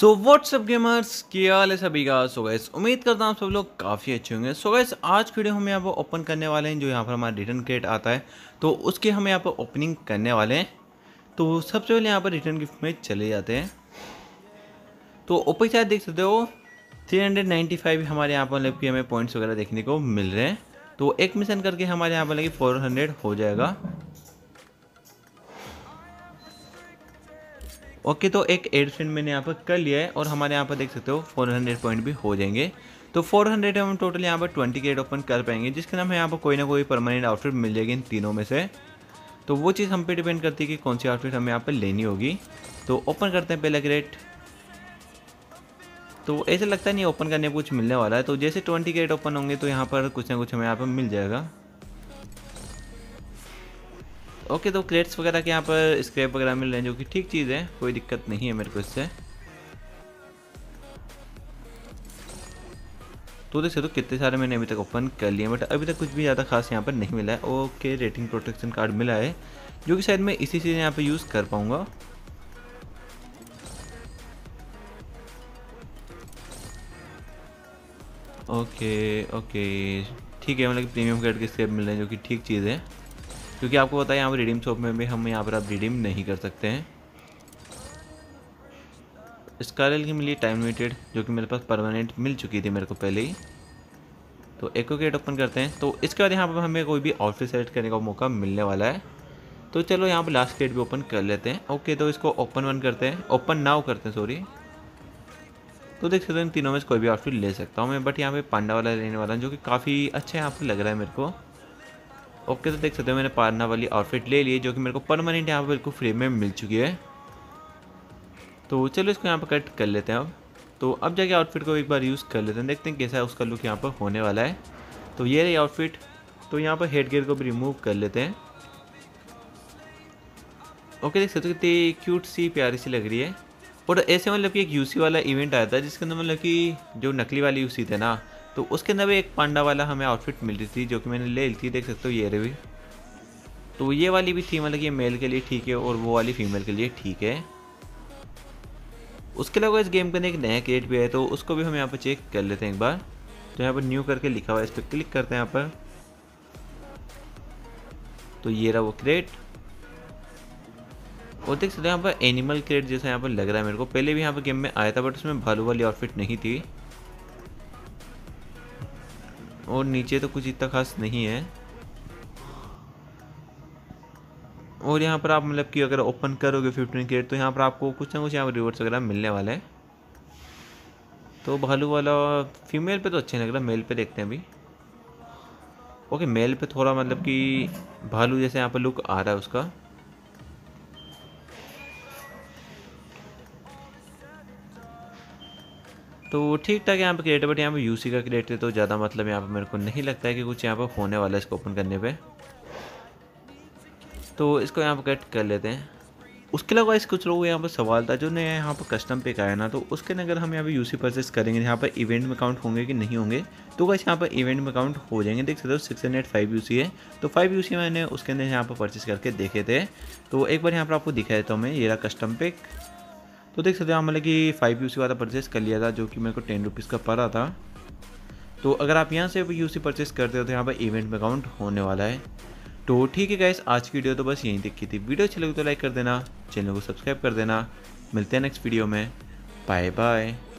So what's up gamers, क्या हाल है सभी का। सो गाइस, उम्मीद करता हूँ सब लोग काफ़ी अच्छे होंगे। सो गाइस, आज वीडियो हम यहाँ पर ओपन करने वाले हैं, जो यहाँ पर हमारा रिटर्न क्रेट आता है तो उसके हम यहाँ पर ओपनिंग करने वाले हैं। तो सबसे पहले यहाँ पर रिटर्न गिफ्ट में चले जाते हैं। तो ऊपर शायद देख सकते हो 395 हमारे यहाँ पर मतलब कि हमें पॉइंट्स वगैरह देखने को मिल रहे हैं। तो एक मिशन करके हमारे यहाँ पर मतलब कि 400 हो जाएगा। ओके, तो एक एडफिन मैंने यहाँ पर कर लिया है और हमारे यहाँ पर देख सकते हो 400 पॉइंट भी हो जाएंगे। तो 400 हम टोटल यहाँ पर 20 क्रेट ओपन कर पाएंगे, जिसके नाम है यहाँ पर कोई ना कोई परमानेंट आउटफिट मिल जाएगी इन तीनों में से। तो वो चीज़ हम पे डिपेंड करती है कि कौन सी आउटफिट हमें यहाँ पर लेनी होगी। तो ओपन करते हैं पहला क्रेट। तो ऐसा लगता नहीं ओपन करने पर कुछ मिलने वाला है। तो जैसे 20 क्रेट ओपन होंगे तो यहाँ पर कुछ ना कुछ हमें यहाँ पर मिल जाएगा। ओके, तो क्रेट्स वगैरह के यहाँ पर स्क्रैप वगैरह मिल रहे हैं, जो कि ठीक चीज़ है, कोई दिक्कत नहीं है मेरे को इससे। तो देख सकते हो कितने सारे मैंने अभी तक ओपन कर लिए, बट अभी तक कुछ भी ज़्यादा खास यहाँ पर नहीं मिला है। ओके, रेटिंग प्रोटेक्शन कार्ड मिला है, जो कि शायद मैं इसी चीज़ यहाँ पर यूज़ कर पाऊँगा। ओके ठीक है, मतलब प्रीमियम कार्ड के स्क्रैप मिल रहे हैं, जो कि ठीक चीज़ है, क्योंकि आपको पता है यहाँ पर रिडीम शॉप में भी हम यहाँ पर आप रिडीम नहीं कर सकते हैं। स्कारल की मिली टाइम लिमिटेड, जो कि मेरे पास परमानेंट मिल चुकी थी मेरे को पहले ही। तो एको क्रेट ओपन करते हैं। तो इसके बाद यहाँ पर हमें कोई भी आउटफिट सेलेक्ट करने का मौका मिलने वाला है। तो चलो यहाँ पर लास्ट क्रेट भी ओपन कर लेते हैं। ओके, तो इसको ओपन नाउ करते हैं। तो देख सकते हो इन तीनों में से कोई भी आउटफिट ले सकता हूँ मैं, बट यहाँ पर पांडा वाला लेने वाला हूँ, जो कि काफ़ी अच्छा यहाँ पर लग रहा है मेरे को। ओके, तो देख सकते हो मैंने पारना वाली आउटफिट ले ली, जो कि मेरे को परमानेंट यहाँ पर बिल्कुल फ्री में मिल चुकी है। तो चलो इसको यहाँ पर कट कर लेते हैं अब। तो अब जाके आउटफिट को एक बार यूज़ कर लेते हैं, देखते हैं कैसा है उसका लुक यहाँ पर होने वाला है। तो ये रही आउटफिट। तो यहाँ पर हेड गियर को भी रिमूव कर लेते हैं। ओके, देख सकते हो कितनी क्यूट सी प्यारी सी लग रही है। और ऐसे मतलब कि एक यूसी वाला इवेंट आया था, जिसके अंदर मतलब कि जो नकली वाली यूसी थे ना, तो उसके अंदर भी एक पांडा वाला हमें आउटफिट मिल रही थी, जो कि मैंने ले ली थी। देख सकते हो ये रही। तो ये वाली भी थी, मतलब कि ये मेल के लिए ठीक है और वो वाली फीमेल के लिए ठीक है। उसके अलावा इस गेम के अंदर एक नया क्रेट भी है, तो उसको भी हम यहाँ पर चेक कर लेते हैं एक बार। तो यहाँ पर न्यू करके लिखा हुआ है, इस पर क्लिक करते हैं यहाँ पर। तो ये रहा वो क्रेट। और देख सकते हो यहाँ पर एनिमल क्रेट जैसा यहाँ पर लग रहा है मेरे को। पहले भी यहाँ पर गेम में आया था, बट उसमें भालू वाली आउटफिट नहीं थी। और नीचे तो कुछ इतना खास नहीं है। और यहाँ पर आप मतलब कि अगर ओपन करोगे 15 क्रेट, तो यहाँ पर आपको कुछ ना कुछ यहाँ पर रिवॉर्ड्स वगैरह मिलने वाले हैं। तो भालू वाला फीमेल पे तो अच्छे लग रहा है, मेल पे देखते हैं अभी। ओके, मेल पे थोड़ा मतलब कि भालू जैसे यहाँ पर लुक आ रहा है उसका। तो ठीक ठाक यहाँ पे क्रेट है, बट यहाँ पे यूसी का क्रेट है, तो ज़्यादा मतलब यहाँ पे मेरे को नहीं लगता है कि कुछ यहाँ पे होने वाला है इसको ओपन करने पे। तो इसको यहाँ पे कट कर लेते हैं। उसके अलावा इस कुछ लोगों यहाँ पर सवाल था, जो नया यहाँ पर कस्टम पे आया ना, तो उसके अगर हम यहाँ पे यूसी परचेस करेंगे, यहाँ पर इवेंट में काउंट होंगे कि नहीं होंगे। तो गाइस यहाँ पर इवेंट में काउंट हो जाएंगे। देख सकते हो 605 यूसी है। तो 5 यूसी मैंने उसके अंदर यहाँ पर परचेस करके देखे थे। तो एक बार यहाँ पर आपको दिखा देता हूँ मैं, ये रहा कस्टम पैक। तो देख सकते हो हमने कि 5 यूसी वाला परचेस कर लिया था, जो कि मेरे को 10 रुपीज़ का पड़ा था। तो अगर आप यहाँ से यूसी परचेस करते हो तो यहाँ पर इवेंट में काउंट होने वाला है। तो ठीक है गाइस, आज की वीडियो तो बस यहीं तक की थी। वीडियो अच्छी लगी तो लाइक कर देना, चैनल को सब्सक्राइब कर देना। मिलते हैं नेक्स्ट वीडियो में। Bye bye.